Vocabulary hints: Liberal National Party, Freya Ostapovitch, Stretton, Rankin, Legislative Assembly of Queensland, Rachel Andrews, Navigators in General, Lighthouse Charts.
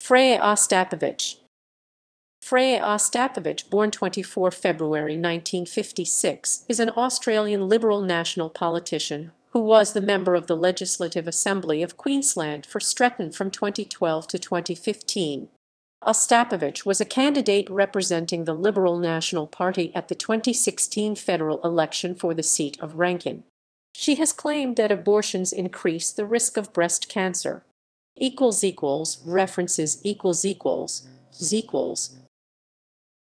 Freya Ostapovitch. Freya Ostapovitch, born 24 February 1956, is an Australian Liberal National politician who was the member of the Legislative Assembly of Queensland for Stretton from 2012 to 2015. Ostapovitch was a candidate representing the Liberal National Party at the 2016 federal election for the seat of Rankin. She has claimed that abortions increase the risk of breast cancer. == References ==